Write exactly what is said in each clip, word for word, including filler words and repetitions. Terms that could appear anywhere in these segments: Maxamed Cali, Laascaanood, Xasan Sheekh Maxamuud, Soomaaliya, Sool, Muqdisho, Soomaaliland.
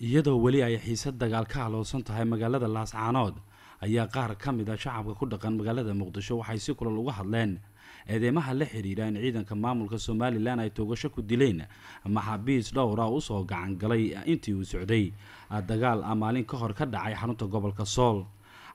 iyadoo wali ay xiisad dagaal ka haloosan tahay magaalada Laascaanood ayaa qaar ka mid ah shacabka ku dhaqan magaalada Muqdisho waxay si kulul uga hadleen eedeymaha la xiriira in ciidanka maamulka Soomaaliland ay toogasho ku dileen maxaabiis dhowr ah u soo gacan galay intii uu socday dagaal maalin ka hor ka dhacay xarunta gobolka Sool.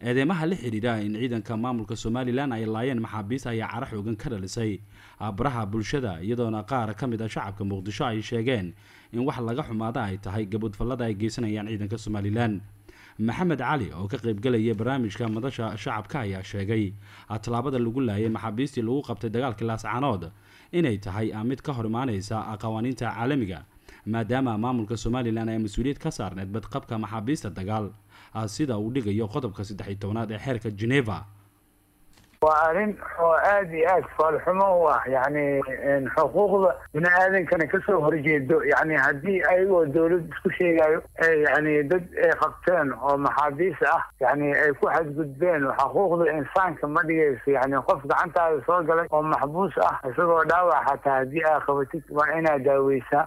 eedeymaha la xiriira in ciidanka maamulka Soomaaliland ay laayeen maxaabiis ayaa carax xoogan ka dhalisay abraha bulshada iyadoona qaar ka mid ah shacabka Muqdisho ay sheegeen in wax laga xumaada ay tahay gabadfalada ay geysanayaan ciidanka Soomaaliland. Maxamed Cali oo ka qayb galaya barnaamijka madasha shacabka ayaa sheegay talaabada lagu laayay maxaabiistii lagu qabtay dagaalka Laascaanood inay tahay mid ka hormaanaysa qawaaniinta caalamiga maadaama maamulka Soomaaliland ay mas'uuliyad ka saarneed badqabka maxaabiista dagaal sida uu dhigayo qodobka saddex iyo tobnaad ee xeerka Geneva. وأرين حوادي أسفل حموة يعني حقوق بناءً كان كسر هرجيد يعني هذه أيوة دولة كشيء يعني ضد قبتين أو محادثة يعني واحد قدين وحقوق الإنسان كما ديس يعني قفز عن تعرضه أو محبوسة يصير دعوة حتى هذه أخوتك وأنا داويسة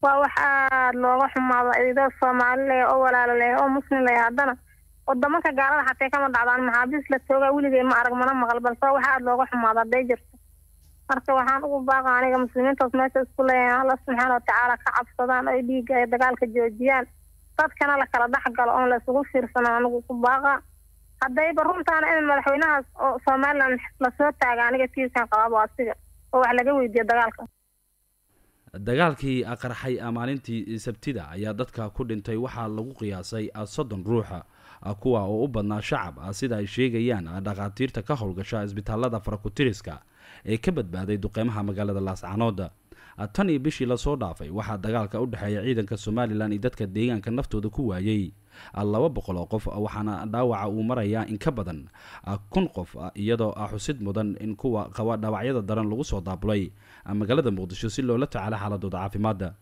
waxaa looga xumaada ciidanka Soomaaliland oo walaalay oo muslim leh haddana ودمك قالنا حتى كم ضعنا المحابس للسوق أولي زي ما أرجمنا مغلبنا سوا واحد لو قح ما ضد يجرس أرتوا حان وباق عنك مسلمين تصنيف كلها الله سبحانه وتعالى كعب صدام أيدي جاي دقالك الجوديان طب كان لك رضا حق الأم لسوق في رسنا نقول باقة هذا يبرهم تان إن الملحوينها صاملا لسوق تعاني كتير كان قراب واسير وعلى جوي دي دقالك دقالك أقرحي أمالنتي سبتدا يا دتك كل أنتي وحال لو قياسي الصدم روحه kuwa oo u badnaa shacab sida ay sheegayaan dhaqaatiirta ka howlgasha isbitaalada farakutiriska ee ka badbaaday duqeymaha magaalada Laascaanood. Tan iyo bishii la soo dhaafay waxaa dagaalka u dhaxeeya ciidanka Soomaaliland iyo dadka deegaanka naftooda ku waayay laba boqol oo qof waxaana dhaawaca uu maraya in ka badan kun qof iyadoo xusid mudan in kuwa qaba dhaawacyada daran lagu soo daabulay magaalada Muqdisho si loola tacaalo xaaladooda caafimaad.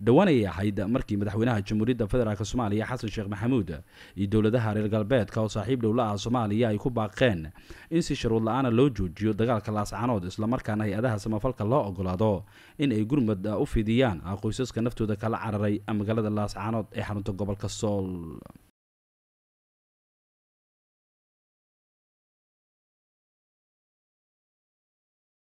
dhawaanaya hayda markii madaxweynaha jamhuuriyadda federaalka Soomaaliya Xasan Sheekh Maxamuud iyo dawladaha reer galbeedka oo saaxiib dawladaha Soomaaliya ay ku baaqeen in si sharwad la'aan loo joojiyo dagaalka Laascaanood isla markaana hay'adaha samafalka loo ogolaado in ay gurmad u fidiyaan qoysaska naftooda kala cararay magaalada Laascaanood ee xarunta gobolka Sool.